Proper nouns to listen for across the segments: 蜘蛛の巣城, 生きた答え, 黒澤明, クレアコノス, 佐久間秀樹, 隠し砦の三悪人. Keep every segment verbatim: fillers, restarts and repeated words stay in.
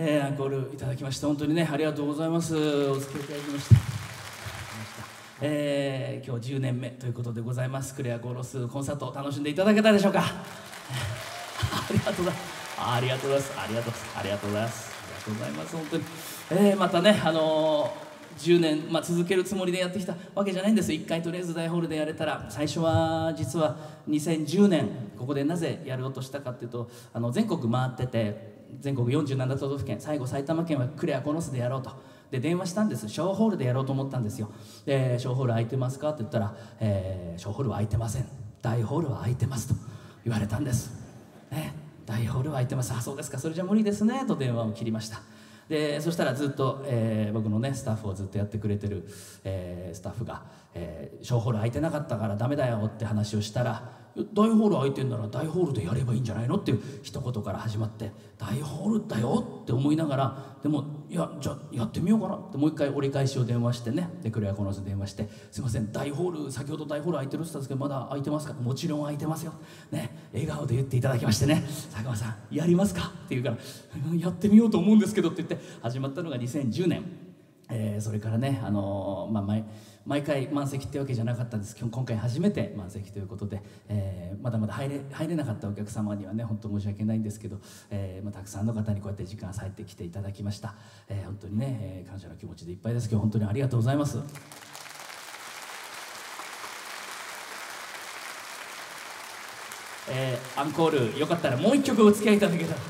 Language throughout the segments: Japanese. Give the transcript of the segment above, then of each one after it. えー、アンコールいただきまして本当にねありがとうございます。お付き合いいただきました。えー、今日じゅうねんめということでございます。クレアコーラスコンサートを楽しんでいただけたでしょうか。ありがとうございますありがとうございますありがとうございますありがとうございますありがとうございます本当に、えー、またねあのーじゅうねん、まあ、続けるつもりでやってきたわけじゃないんです。いっかいとりあえず大ホールでやれたら、最初は実はにせんじゅうねんここでなぜやろうとしたかっていうと、あの全国回ってて全国よんじゅうななとどふけん、最後埼玉県はクレアコノスでやろうとで電話したんです。小ホールでやろうと思ったんですよ。で小ホール空いてますかって言ったら、えー、小ホールは空いてません、大ホールは空いてますと言われたんです、ね、大ホールは空いてます。あ、そうですか、それじゃ無理ですねと電話を切りました。でそしたらずっと、えー、僕のねスタッフをずっとやってくれてる、えー、スタッフが、えー、小ホール空いてなかったからダメだよって話をしたら、大ホール空いてんなら大ホールでやればいいんじゃないのっていう一言から始まって、大ホールだよって思いながら、でもいやじゃあやってみようかなってもう一回折り返しを電話してね、でクレアコノスに電話して、すいません大ホール、先ほど大ホール空いてるって言ったんですけどまだ空いてますか、もちろん空いてますよ、ね、笑顔で言っていただきましてね、佐久間さんやりますかって言うからやってみようと思うんですけどって言って始まったのがにせんじゅうねん、えー、それからねあのー、まあ前毎回満席ってわけじゃなかったんです。今回初めて満席ということで、えー、まだまだ入れ、入れなかったお客様にはね本当申し訳ないんですけど、えーまあ、たくさんの方にこうやって時間割いてきていただきました、えー、本当にね、えー、感謝の気持ちでいっぱいです。今日本当にありがとうございます。、えー、アンコールよかったらもう一曲お付き合いいただけたら。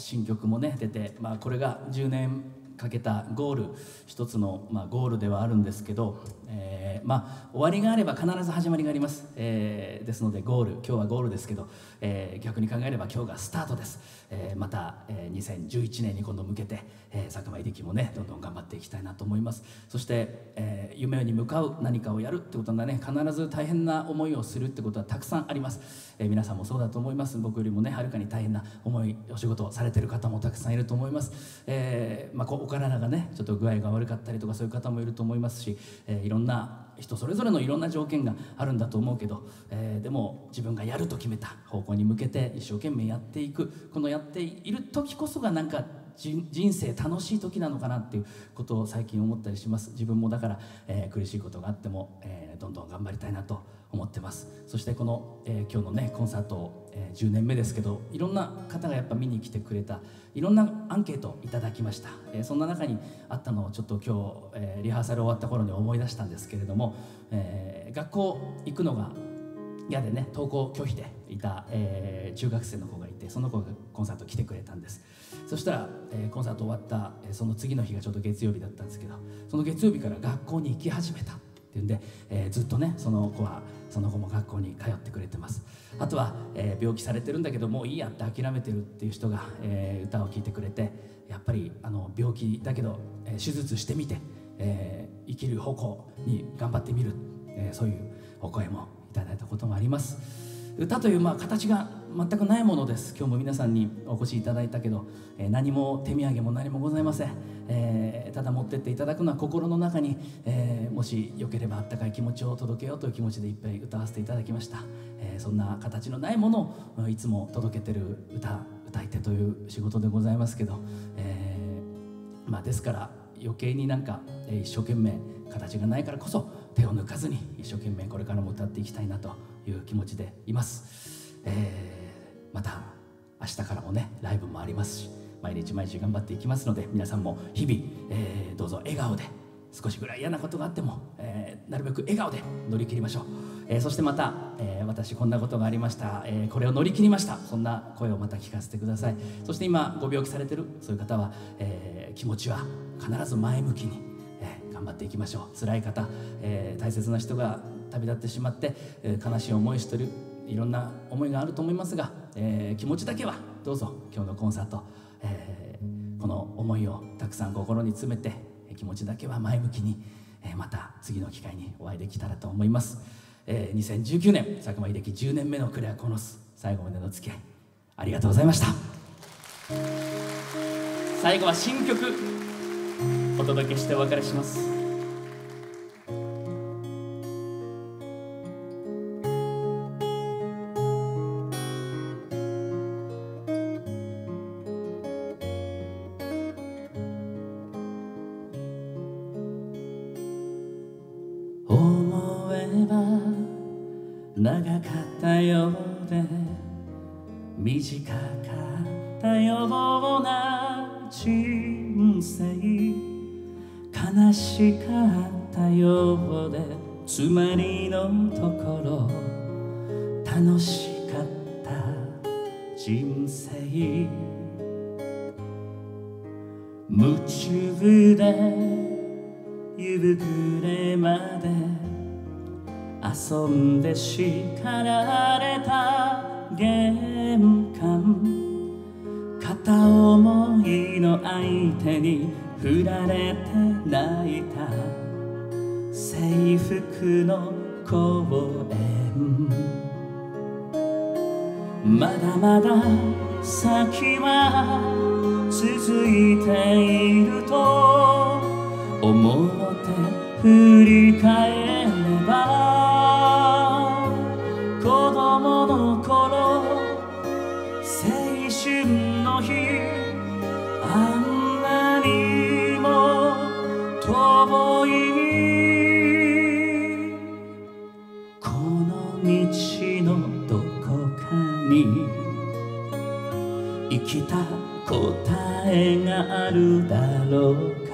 新曲もね出て、まあ、これがじゅうねんかけたゴール、一つの、まあ、ゴールではあるんですけど、えーまあ、終わりがあれば必ず始まりがあります、えー、ですのでゴール、今日はゴールですけど、えー、逆に考えれば今日がスタートです、えー、また、えー、にせんじゅういちねんに今度向けて、えー、佐久間秀樹もねどんどん頑張っていきたいなと思います。そして、えー、夢に向かう何かをやるってことはね必ず大変な思いをするってことはたくさんあります、えー、皆さんもそうだと思います。僕よりもねはるかに大変な思いお仕事をされてる方もたくさんいると思います、えーまあ、お体がねちょっと具合が悪かったりとかそういう方もいると思いますし、えー、いろんな人それぞれのいろんな条件があるんだと思うけど、えー、でも自分がやると決めた方向に向けて一生懸命やっていく、このやっている時こそがなんか人生楽しい時なのかなっていうことを最近思ったりします。自分もだから、えー、苦しいことがあっても、えー、どんどん頑張りたいなと思ってます。そしてこの、えー、今日のねコンサートを、えー、じゅうねんめですけど、いろんな方がやっぱ見に来てくれた、いろんなアンケートいただきました、えー、そんな中にあったのをちょっと今日、えー、リハーサル終わった頃に思い出したんですけれども、えー、学校行くのが嫌でね登校拒否でいた、えー、中学生の子がいて、その子がコンサート来てくれたんです。そしたら、えー、コンサート終わった、えー、その次の日がちょっと月曜日だったんですけど、その月曜日から学校に行き始めたっていうんで、えー、ずっとねその子はその子も学校に通ってくれてます。あとは、えー、病気されてるんだけどもういいやって諦めてるっていう人が、えー、歌を聴いてくれて、やっぱりあの病気だけど、えー、手術してみて、えー、生きる方向に頑張ってみる、えー、そういうお声もいただいたこともあります。歌という、まあ、形が全くないものです。今日も皆さんにお越しいただいたけど、えー、何も手土産も何もございません、えー、ただ持ってっていただくのは心の中に、えー、もしよければあったかい気持ちを届けようという気持ちでいっぱい歌わせていただきました、えー、そんな形のないものをいつも届けてる歌歌い手という仕事でございますけど、えーまあ、ですから余計になんか、えー、一生懸命形がないからこそ手を抜かずに一生懸命これからも歌っていきたいなという気持ちでいます、えー、また明日からもねライブもありますし、毎日毎日頑張っていきますので、皆さんも日々、えー、どうぞ笑顔で、少しぐらい嫌なことがあっても、えー、なるべく笑顔で乗り切りましょう、えー、そしてまた、えー、私こんなことがありました、えー、これを乗り切りました、そんな声をまた聞かせてください。そして今ご病気されてるそういう方は、えー、気持ちは必ず前向きに頑張っていきましょう。辛い方、えー、大切な人が旅立ってしまって、えー、悲しい思いしてる、いろんな思いがあると思いますが、えー、気持ちだけはどうぞ今日のコンサート、えー、この思いをたくさん心に詰めて、気持ちだけは前向きに、えー、また次の機会にお会いできたらと思います、えー、にせんじゅうきゅうねん佐久間秀樹じゅうねんめのクレアコノス、最後までの付き合いありがとうございました。最後は新曲お届けしてお別れします。短かったようで短かったような人生、悲しかったようでつまりのところ楽しかった人生、夢中で夕暮れまで遊んで叱られた玄関、片思いの相手に振られて泣いた制服の公園、まだまだ先は続いていると思って振り返れば、子供の頃青春の日、あんなにも遠いこの道のどこかに生きた答えがあるだろうか。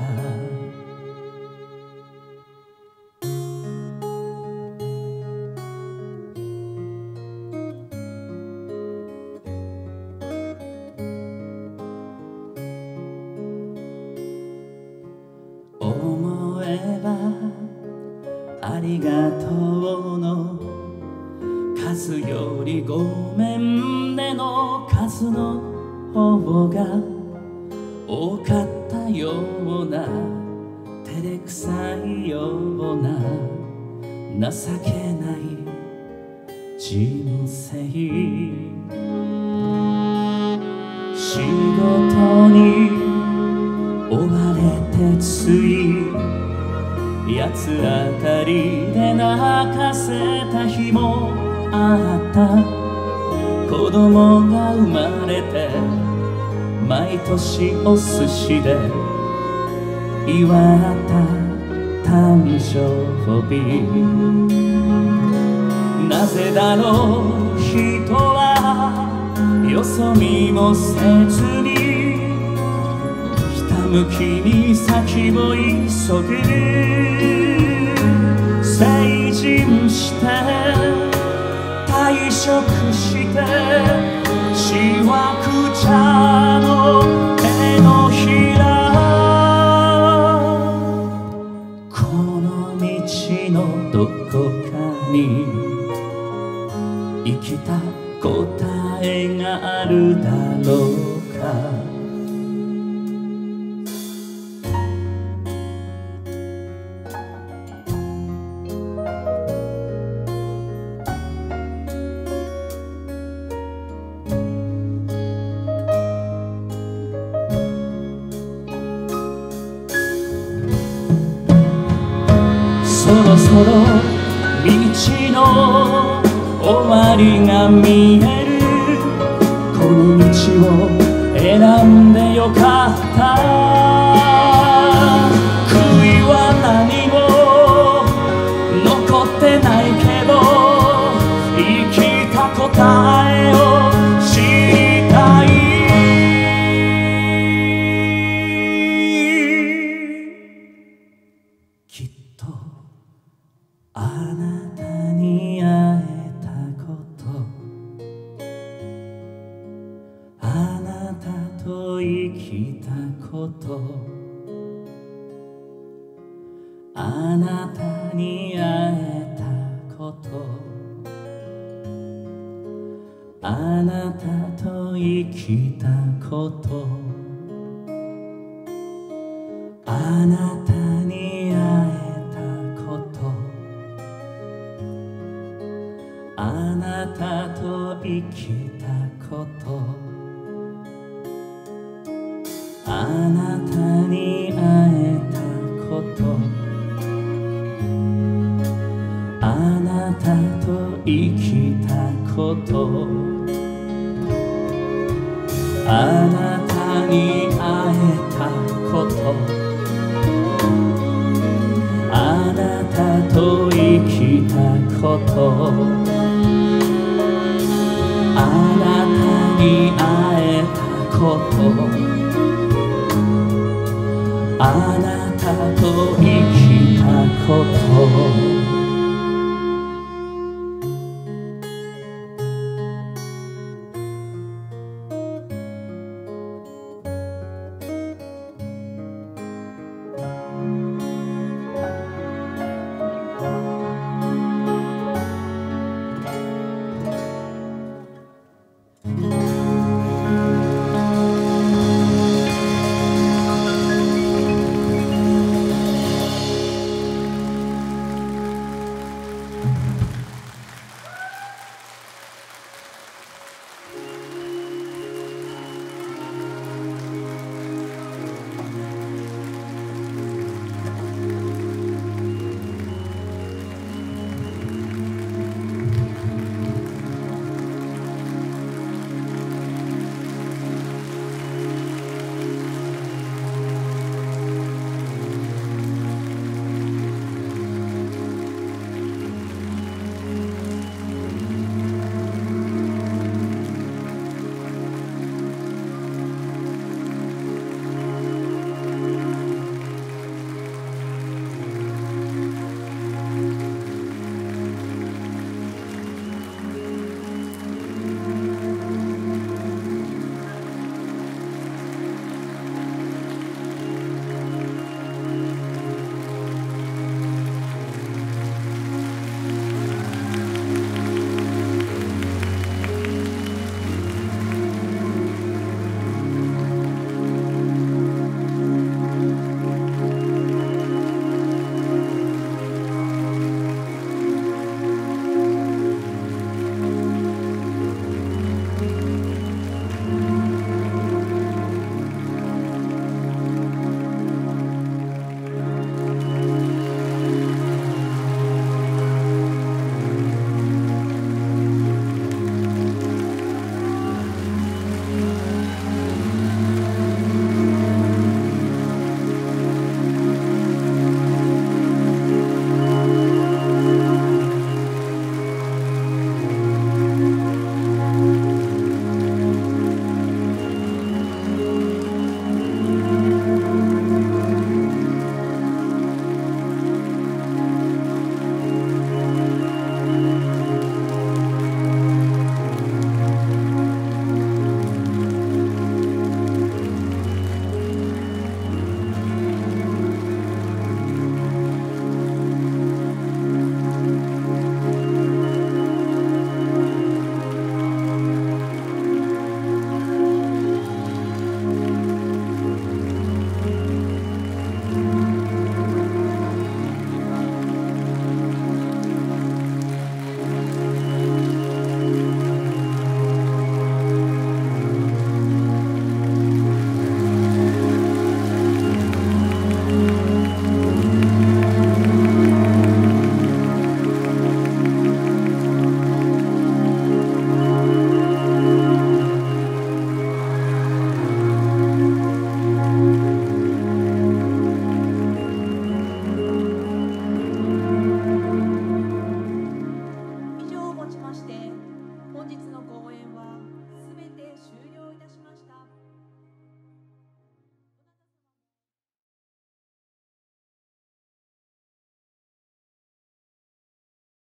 思えばありがとうの数よりごめんねの数の方が多かったような、照れくさいような情けない人生、仕事に追われてつい八つ当たりで泣かせた日もあった、子供が生まれて毎年お寿司で祝った誕生日、なぜだろう人はよそ見もせずに向きに先を急ぐ、成人して退職してしわくちゃの手のひら、この道のどこかに生きた答えがあるだろうか。そろそろ道の終わりが見える、この道を選んでよかった、悔いは何も残ってないけど生きた答えを知りたい、きっとあなたに会えたこと、あなたと生きたこと、あなたに会えたこと、あなたと生きたこと、あなたに会えたこと、あなたと生きたこと、あなたに会えたこと、あなたと生きたこと、あなたに会えたこと、あなたと生きたこと。こと、あなたと生きたこと。